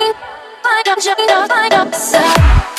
find up, find up, find up,